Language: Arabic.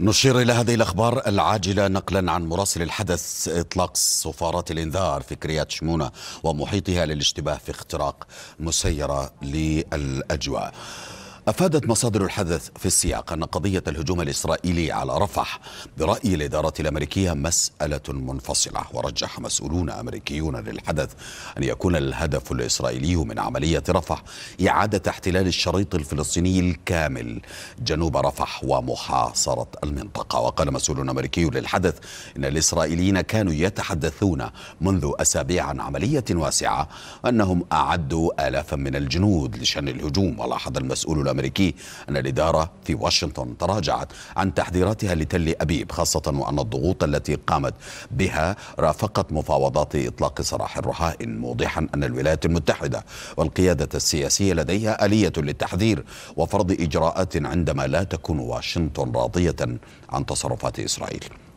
نشير إلى هذه الأخبار العاجلة نقلا عن مراسل الحدث. إطلاق صفارات الإنذار في كريات شمونة ومحيطها للاشتباه في اختراق مسيرة للأجواء. أفادت مصادر الحدث في السياق أن قضية الهجوم الإسرائيلي على رفح برأي الإدارة الأمريكية مسألة منفصلة، ورجح مسؤولون أمريكيون للحدث أن يكون الهدف الإسرائيلي من عملية رفح إعادة احتلال الشريط الفلسطيني الكامل جنوب رفح ومحاصرة المنطقة. وقال مسؤول أمريكي للحدث إن الإسرائيليين كانوا يتحدثون منذ أسابيع عن عملية واسعة، أنهم أعدوا آلافا من الجنود لشن الهجوم. ولاحظ المسؤول الأمريكي أن الإدارة في واشنطن تراجعت عن تحذيراتها لتل أبيب، خاصة وأن الضغوط التي قامت بها رافقت مفاوضات إطلاق سراح الرهائن، موضحا أن الولايات المتحدة والقيادة السياسية لديها آلية للتحذير وفرض إجراءات عندما لا تكون واشنطن راضية عن تصرفات إسرائيل.